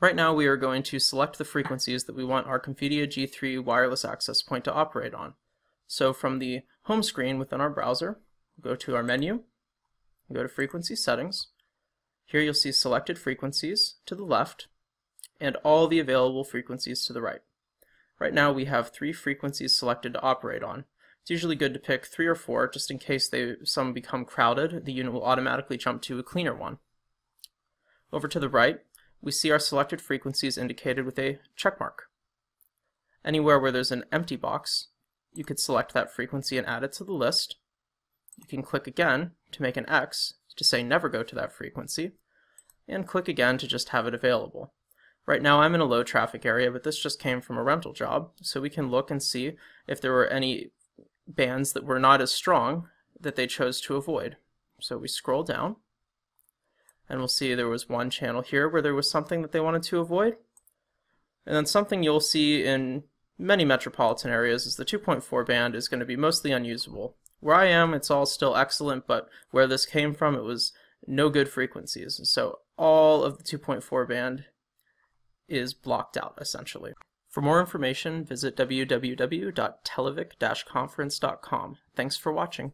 Right now we are going to select the frequencies that we want our Confidea G3 wireless access point to operate on. So from the home screen within our browser, go to our menu, go to frequency settings. Here you'll see selected frequencies to the left and all the available frequencies to the right. Right now we have 3 frequencies selected to operate on. It's usually good to pick 3 or 4 just in case some become crowded. The unit will automatically jump to a cleaner one. Over to the right, we see our selected frequencies indicated with a check mark. Anywhere where there's an empty box, you could select that frequency and add it to the list. You can click again to make an X to say never go to that frequency, and click again to just have it available. Right now I'm in a low traffic area, but this just came from a rental job, so we can look and see if there were any bands that were not as strong that they chose to avoid. So we scroll down, and we'll see there was one channel here where there was something that they wanted to avoid. And then something you'll see in many metropolitan areas is the 2.4 band is going to be mostly unusable. Where I am, it's all still excellent, but where this came from, it was no good frequencies. So all of the 2.4 band is blocked out, essentially. For more information, visit www.televic-conference.com. Thanks for watching.